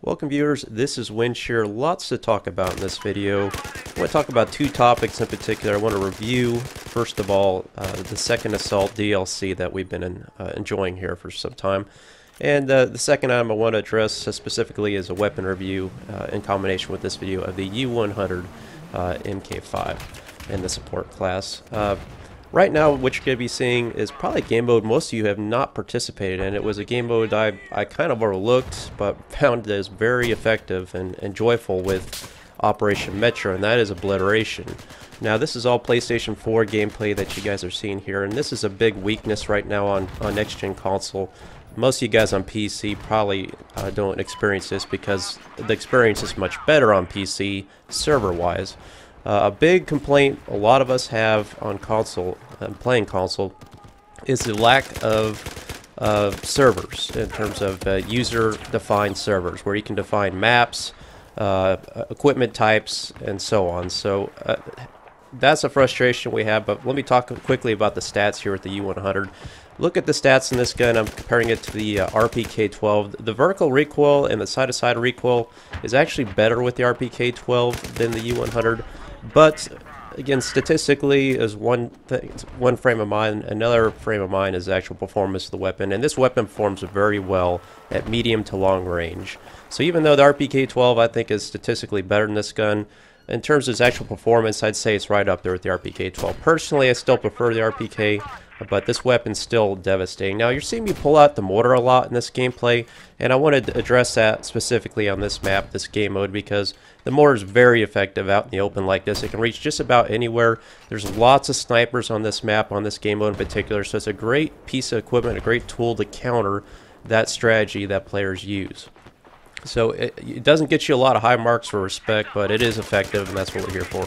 Welcome viewers, this is Windshear. Lots to talk about in this video. I want to talk about two topics in particular. I want to review, first of all, the Second Assault DLC that we've been enjoying here for some time. And the second item I want to address specifically is a weapon review in combination with this video of the U 100 MK5 and the support class. Right now, what you're going to be seeing is probably a game mode most of you have not participated in. It was a game mode I kind of overlooked, but found that is very effective and joyful with Operation Metro, and that is obliteration. Now, this is all PlayStation 4 gameplay that you guys are seeing here, and this is a big weakness right now on next-gen console. Most of you guys on PC probably don't experience this because the experience is much better on PC, server-wise. A big complaint a lot of us have on console, playing console, is the lack of servers in terms of user-defined servers where you can define maps, equipment types, and so on. So that's a frustration we have, but let me talk quickly about the stats here at the U100. Look at the stats in this gun. I'm comparing it to the RPK-12. The vertical recoil and the side-to-side recoil is actually better with the RPK-12 than the U100. But again, statistically, is one frame of mind. Another frame of mind is the actual performance of the weapon, and this weapon performs very well at medium to long range. So even though the RPK-12 I think is statistically better than this gun, in terms of its actual performance, I'd say it's right up there with the RPK-12. Personally, I still prefer the RPK, but this weapon's still devastating. Now, you're seeing me pull out the mortar a lot in this gameplay, and I wanted to address that specifically on this map, this game mode, because the mortar is very effective out in the open like this. It can reach just about anywhere. There's lots of snipers on this map, on this game mode in particular, so it's a great piece of equipment, a great tool to counter that strategy that players use. So it doesn't get you a lot of high marks for respect, but it is effective, and that's what we're here for.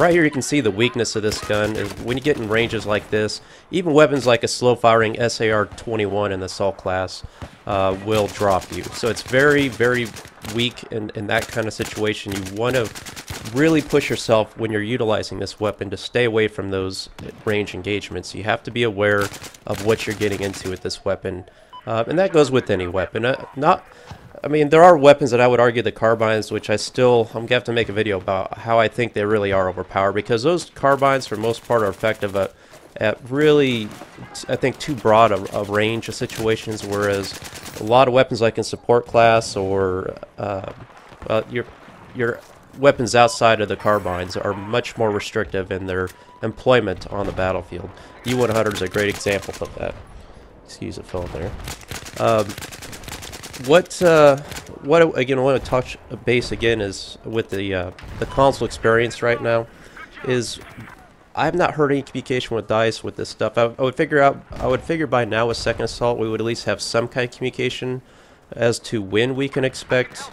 Right here you can see the weakness of this gun is when you get in ranges like this, even weapons like a slow-firing SAR-21 in the assault class will drop you. So it's very, very weak in that kind of situation. You want to really push yourself when you're utilizing this weapon to stay away from those range engagements. You have to be aware of what you're getting into with this weapon, and that goes with any weapon. I mean, there are weapons that I would argue the carbines, which I'm going to have to make a video about how I think they really are overpowered, because those carbines, for the most part, are effective at really, I think, too broad a range of situations, whereas a lot of weapons like in support class or your weapons outside of the carbines are much more restrictive in their employment on the battlefield. U100 is a great example of that. Excuse the film there. What again I want to touch base again is with the console experience right now is I've not heard any communication with DICE with this stuff. I would figure by now with Second Assault we would at least have some kind of communication as to when we can expect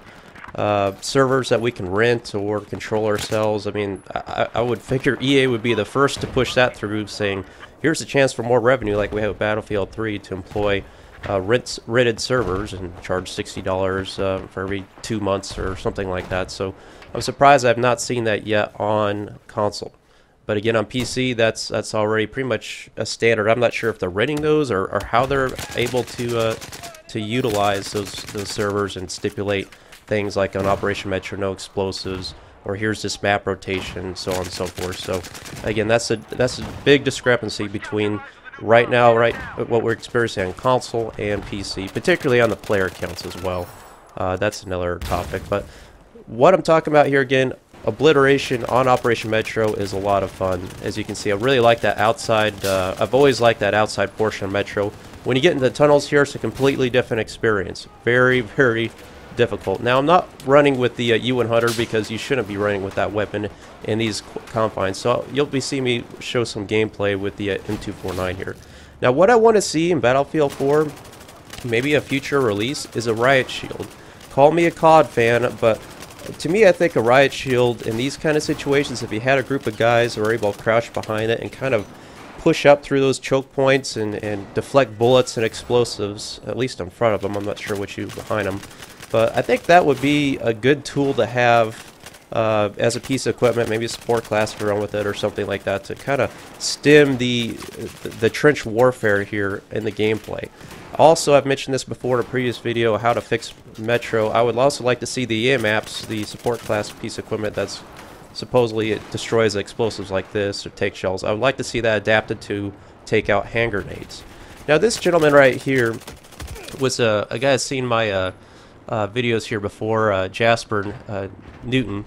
servers that we can rent or control ourselves. I mean, I would figure EA would be the first to push that through, saying here's a chance for more revenue like we have with Battlefield 3 to employ rented servers and charge $60 for every 2 months or something like that. So I'm surprised I've not seen that yet on console. But again, on PC, that's already pretty much a standard. I'm not sure if they're renting those or how they're able to utilize those servers and stipulate things like on Operation Metro, no explosives, or here's this map rotation, so on and so forth. So again, that's a big discrepancy between right now, what we're experiencing on console and PC, particularly on the player accounts as well. That's another topic, but what I'm talking about here again, obliteration on Operation Metro is a lot of fun. As you can see, I really like that outside, I've always liked that outside portion of Metro. When you get into the tunnels here, it's a completely different experience. Very, very difficult. Now, I'm not running with the U100 because you shouldn't be running with that weapon in these confines, so you'll be seeing me show some gameplay with the M249 here. Now, what I want to see in Battlefield 4, maybe a future release, is a riot shield. Call me a COD fan, but to me I think a riot shield in these kind of situations, if you had a group of guys who are able to crouch behind it and kind of push up through those choke points and deflect bullets and explosives, at least in front of them, I'm not sure what you behind them. But I think that would be a good tool to have as a piece of equipment, maybe a support class around with it or something like that, to kind of stem the trench warfare here in the gameplay. Also, I've mentioned this before in a previous video, how to fix Metro. I would also like to see the EMAPs, the support class piece of equipment that's supposedly it destroys explosives like this or take shells. I would like to see that adapted to take out hand grenades. Now this gentleman right here was a guy that's seen my videos here before, Jasper Newton.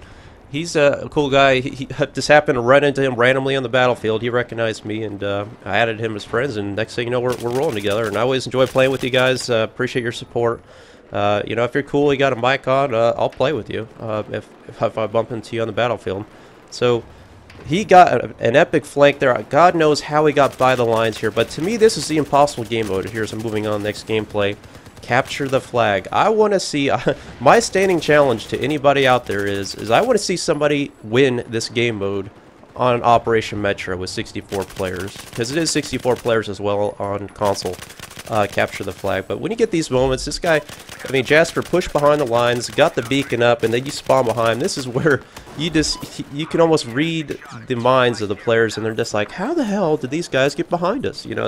He's a cool guy. He just happened to run into him randomly on the battlefield. He recognized me, and I added him as friends, and next thing you know, we're rolling together. And I always enjoy playing with you guys. Appreciate your support. You know, if you're cool, you got a mic on, I'll play with you if I bump into you on the battlefield. So he got an epic flank there. God knows how he got by the lines here, but to me, this is the impossible game mode here as I'm moving on next gameplay. Capture the flag. I want to see my standing challenge to anybody out there is I want to see somebody win this game mode on Operation Metro with 64 players, because it is 64 players as well on console. Capture the flag. But when you get these moments, this guy, I mean, Jasper pushed behind the lines, got the beacon up, and then you spawn behind. This is where you just, you can almost read the minds of the players, and they're just like, how the hell did these guys get behind us, you know?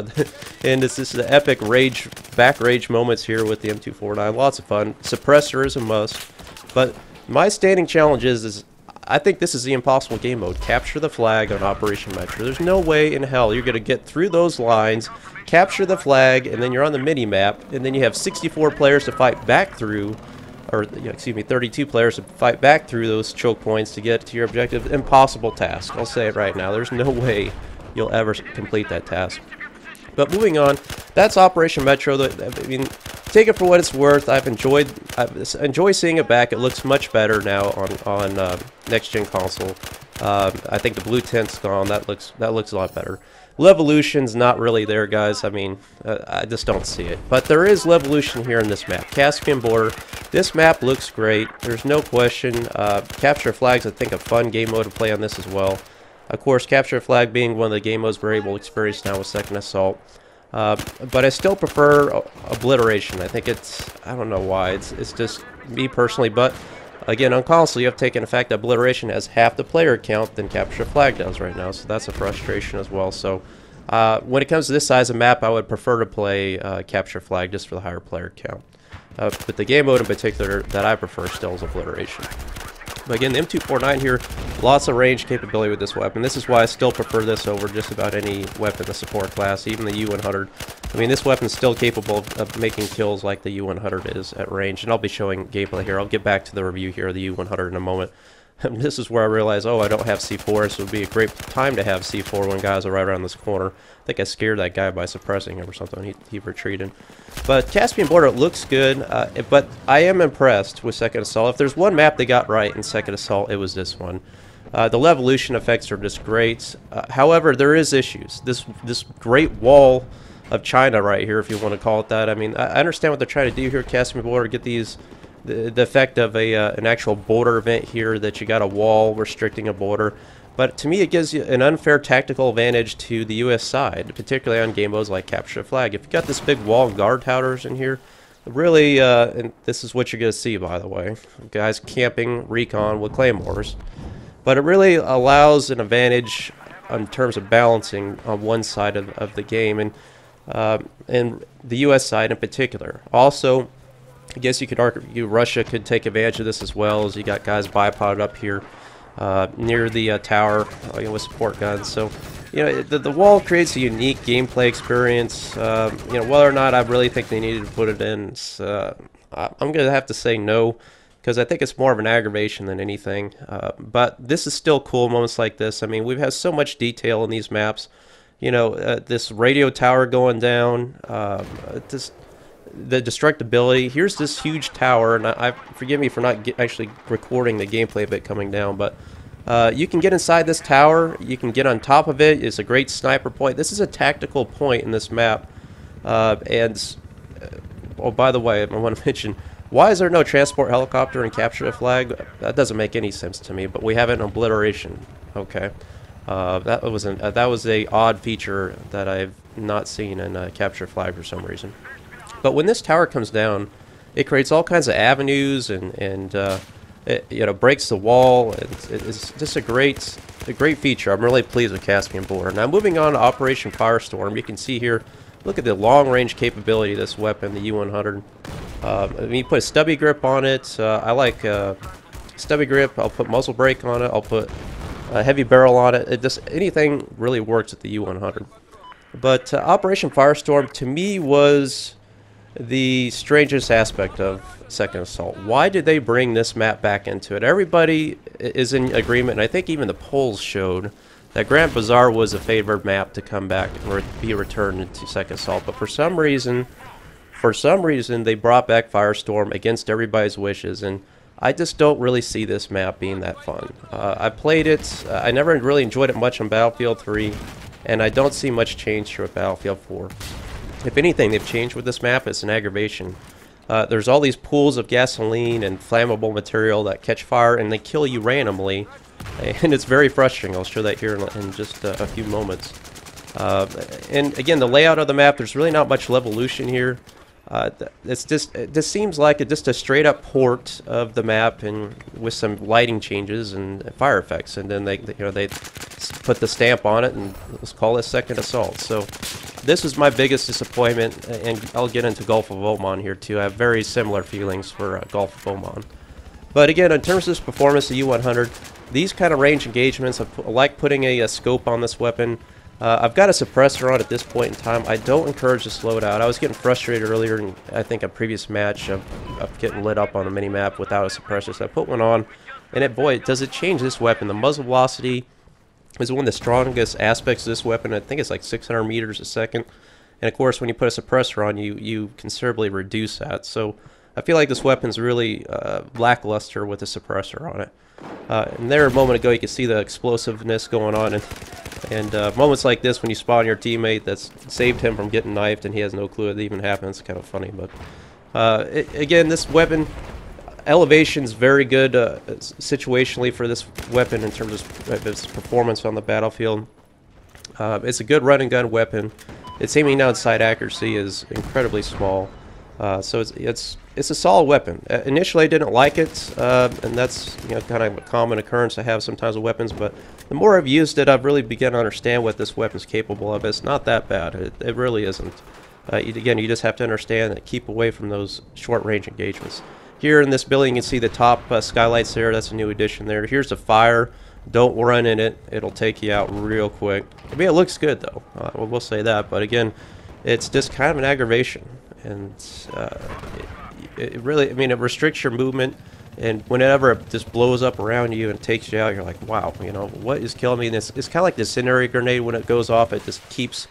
And it's just the epic rage, back rage moments here with the M249. Lots of fun. Suppressor is a must, but my standing challenge is I think this is the impossible game mode. Capture the flag on Operation Metro. There's no way in hell you're going to get through those lines, capture the flag, and then you're on the mini-map, and then you have 64 players to fight back through, or excuse me, 32 players to fight back through those choke points to get to your objective. Impossible task. I'll say it right now. There's no way you'll ever complete that task. But moving on, that's Operation Metro. I mean, take it for what it's worth. I enjoy seeing it back. It looks much better now on next-gen console. I think the blue tint's gone. That looks a lot better. Levolution's not really there, guys. I mean, I just don't see it. But there is Levolution here in this map, Caspian Border. This map looks great. There's no question. Capture Flag's, I think, a fun game mode to play on this as well. Of course, Capture Flag being one of the game modes we're able to experience now with Second Assault. But I still prefer Obliteration. I think it's, I don't know why, it's just me personally, but again, on console you have taken the fact that Obliteration has half the player count than Capture Flag does right now, so that's a frustration as well. So when it comes to this size of map, I would prefer to play Capture Flag just for the higher player count. But the game mode in particular that I prefer still is Obliteration. But again, the M249 here, lots of range capability with this weapon. This is why I still prefer this over just about any weapon in the support class, even the U 100. I mean, this weapon's still capable of making kills like the U 100 is at range, and I'll be showing gameplay here. I'll get back to the review here of the U 100 in a moment. And this is where I realized, oh, I don't have C4, so it would be a great time to have C4 when guys are right around this corner. I think I scared that guy by suppressing him or something. He retreated. But Caspian Border looks good, but I am impressed with Second Assault. If there's one map they got right in Second Assault, it was this one. The Levolution effects are just great. However, there is issues. This great wall of China right here, if you want to call it that. I mean, I understand what they're trying to do here, Caspian Border, get these... The effect of an actual border event here, that you got a wall restricting a border, but to me it gives you an unfair tactical advantage to the U.S. side, particularly on game modes like Capture the Flag. If you got this big wall guard towers in here, really, and this is what you're going to see, by the way, guys camping recon with claymores, but it really allows an advantage in terms of balancing on one side of the game, and the U.S. side in particular. Also, I guess you could argue Russia could take advantage of this as well, as you got guys bipoded up here near the tower with support guns. So, you know, the wall creates a unique gameplay experience. You know, whether or not I really think they needed to put it in, I'm going to have to say no, because I think it's more of an aggravation than anything. But this is still cool, moments like this. I mean, we've had so much detail in these maps. You know, this radio tower going down, just... the destructibility. Here's this huge tower, and I forgive me for not actually recording the gameplay of it coming down, but you can get inside this tower, you can get on top of it. It's a great sniper point. This is a tactical point in this map. Oh, by the way, I want to mention, why is there no transport helicopter and Capture the Flag? That doesn't make any sense to me, but we have an Obliteration. Okay, that was a odd feature that I've not seen in Capture the Flag for some reason. But when this tower comes down, it creates all kinds of avenues, and it, you know, breaks the wall. It's just a great feature. I'm really pleased with Caspian Border. Now moving on to Operation Firestorm, you can see here Look at the long-range capability of this weapon, the U 100. You put a stubby grip on it. I like stubby grip. I'll put muzzle brake on it. I'll put a heavy barrel on it. It just, anything really works at the U 100. But Operation Firestorm, to me, was the strangest aspect of Second Assault. Why did they bring this map back into it? Everybody is in agreement, and I think even the polls showed that Grand Bazaar was a favored map to come back or be returned into Second Assault. But for some reason, they brought back Firestorm against everybody's wishes, and I just don't really see this map being that fun. I played it. I never really enjoyed it much on Battlefield 3, and I don't see much change to Battlefield 4. If anything they've changed with this map, it's an aggravation. There's all these pools of gasoline and flammable material that catch fire and they kill you randomly, and it's very frustrating. I'll show that here in just a few moments. And again, the layout of the map, there's really not much evolution here. This seems like just a straight up port of the map, and with some lighting changes and fire effects, and then they put the stamp on it and let's call it Second Assault. So this is my biggest disappointment, and I'll get into Gulf of Oman here too. I have very similar feelings for Gulf of Oman. But again, in terms of this performance, the U-100, these kind of range engagements, I like putting a scope on this weapon. I've got a suppressor on at this point in time. I don't encourage the slowdown. I was getting frustrated earlier in, I think, a previous match of getting lit up on the minimap without a suppressor, so I put one on, and boy, does it change this weapon. The muzzle velocity is one of the strongest aspects of this weapon. I think it's like 600 meters a second, and of course when you put a suppressor on, you considerably reduce that. So I feel like this weapon's really lackluster with a suppressor on it. And there a moment ago you can see the explosiveness going on, and moments like this when you spawn your teammate that's saved him from getting knifed and he has no clue it even happened. It's kind of funny, but again, this weapon elevation's very good situationally for this weapon in terms of its performance on the battlefield. It's a good run and gun weapon. Its aiming down sight accuracy is incredibly small. So it's a solid weapon. Initially I didn't like it, and that's kind of a common occurrence I have sometimes with weapons, but the more I've used it, I've really begun to understand what this weapon's capable of. It's not that bad. It really isn't. Again, you just have to understand that, keep away from those short range engagements. Here in this building you can see the top skylights there. That's a new addition there. Here's the fire. Don't run in it. It'll take you out real quick. I mean, it looks good though. We'll say that, but again, it's just kind of an aggravation. And it really, I mean, it restricts your movement, and whenever it just blows up around you and takes you out, you're like, wow, what is killing me? And it's kind of like the incendiary grenade. When it goes off, it just keeps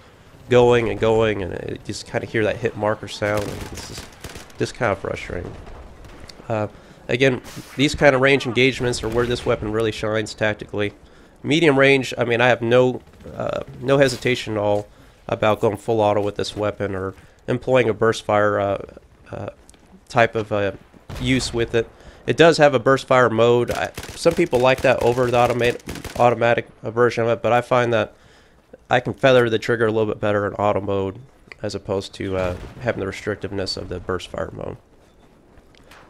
going and going, and it just kind of hear that hit marker sound, and it's just kind of frustrating. Again, these kind of range engagements are where this weapon really shines tactically. Medium range, I mean, I have no hesitation at all about going full auto with this weapon, or employing a burst fire type of use with it. It does have a burst fire mode. Some people like that over the automatic version of it, but I find that I can feather the trigger a little bit better in auto mode as opposed to having the restrictiveness of the burst fire mode.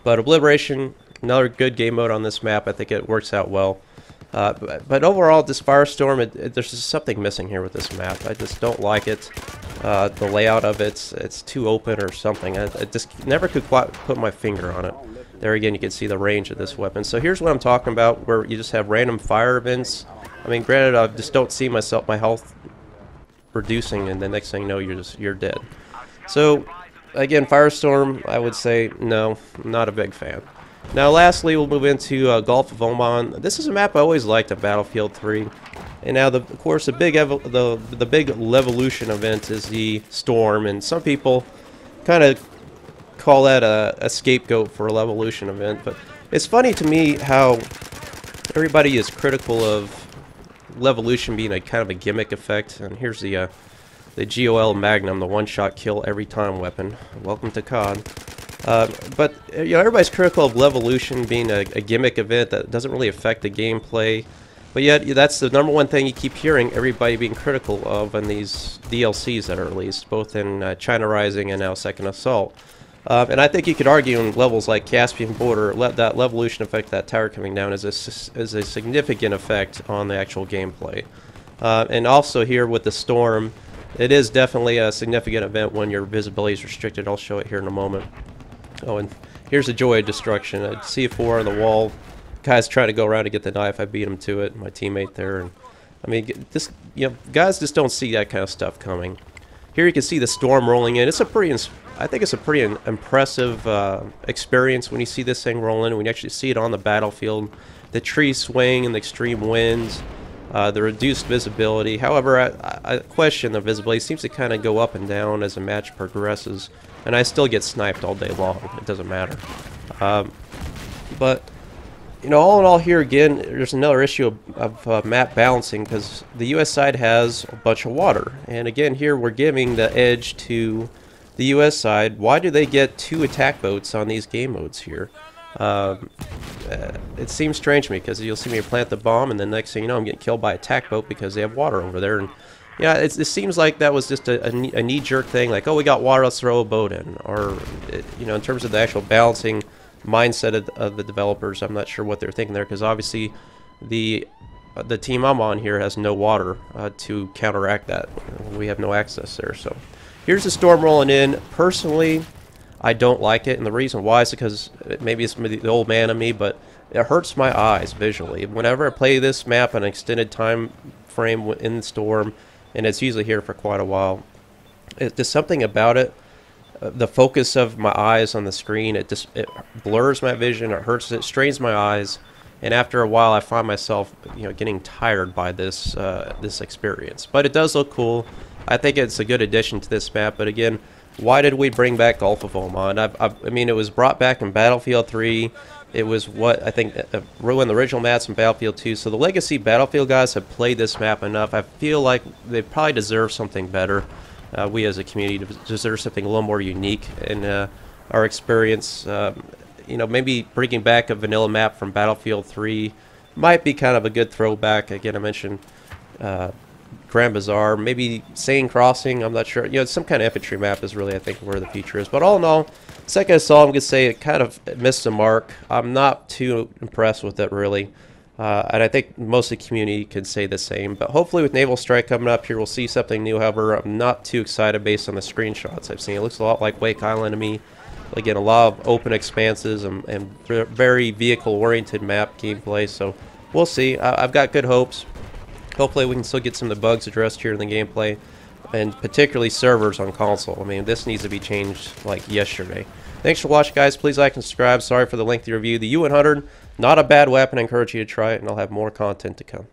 But Obliteration, another good game mode on this map. I think it works out well. But overall, this Firestorm, there's just something missing here with this map. I just don't like it. The layout of it's too open or something. I just never could quite put my finger on it. There again, you can see the range of this weapon. So here's what I'm talking about, where you just have random fire events. I mean, granted, I just don't see my health reducing, and the next thing you know, you're dead. So again, Firestorm, I would say no, not a big fan. Now lastly, we'll move into Gulf of Oman. This is a map I always liked at Battlefield 3. And now, of course, the big Levolution event is the Storm, and some people kind of call that a scapegoat for a Levolution event. But it's funny to me how everybody is critical of Levolution being a kind of a gimmick effect. And here's the GOL Magnum, the one-shot kill every time weapon. Welcome to COD. But everybody's critical of Levolution being a gimmick event that doesn't really affect the gameplay. But yet, that's the number one thing you keep hearing everybody being critical of in these DLCs that are released, both in China Rising and now Second Assault. And I think you could argue in levels like Caspian Border, that Levolution effect, that tower coming down, is a significant effect on the actual gameplay. And also here with the Storm, It is definitely a significant event when your visibility is restricted. I'll show it here in a moment. Oh, and here's the joy of destruction. A C4 on the wall. Guys try to go around to get the knife. I beat him to it. My teammate there. And I mean, this, you know, guys just don't see that kind of stuff coming. Here you can see the storm rolling in. It's a pretty, I think it's a pretty impressive experience when you see this thing roll in. When you actually see it on the battlefield, the trees swaying in the extreme winds, the reduced visibility. However, I question the visibility. It seems to kind of go up and down as a match progresses, and I still get sniped all day long. It doesn't matter. But you know, all in all, here again, there's another issue of map balancing, because the U.S. side has a bunch of water. And again, here we're giving the edge to the U.S. side. Why do they get 2 attack boats on these game modes here? It seems strange to me, because you'll see me plant the bomb, and the next thing you know, I'm getting killed by an attack boat because they have water over there. And yeah, it seems like that was just a knee-jerk thing, like, oh, we got water, let's throw a boat in. Or, you know, in terms of the actual balancing mindset of the developers, I'm not sure what they're thinking there, because obviously the team I'm on here has no water to counteract that. We have no access there. So here's the storm rolling in. Personally, I don't like it, and the reason why is because maybe it's the old man in me, but it hurts my eyes visually. Whenever I play this map an extended time frame in the storm, and it's usually here for quite a while, there's something about it. The focus of my eyes on the screen, it blurs my vision, it hurts, it strains my eyes, and after a while I find myself, you know, getting tired by this this experience. But it does look cool. I think it's a good addition to this map. But again, why did we bring back Gulf of Oman? I mean, it was brought back in Battlefield 3. It was what I think ruined the original maps in Battlefield 2. So the legacy Battlefield guys have played this map enough. I feel like they probably deserve something better. We as a community deserve something a little more unique in our experience. You know, maybe bringing back a vanilla map from Battlefield 3 might be kind of a good throwback. Again, I mentioned Grand Bazaar, maybe Seine Crossing, I'm not sure. You know, some kind of infantry map is really, I think, where the future is. But all in all, Second Assault, I'm going to say it kind of missed the mark. I'm not too impressed with it, really. And I think most of the community could say the same. But hopefully with Naval Strike coming up here, we'll see something new. However, I'm not too excited based on the screenshots I've seen. It looks a lot like Wake Island to me. Again, a lot of open expanses and very vehicle-oriented map gameplay. So we'll see. I've got good hopes. Hopefully we can still get some of the bugs addressed here in the gameplay. And particularly servers on console. I mean, this needs to be changed like yesterday. Thanks for watching, guys. Please like and subscribe. Sorry for the lengthy review. The U 100, not a bad weapon. I encourage you to try it, and I'll have more content to come.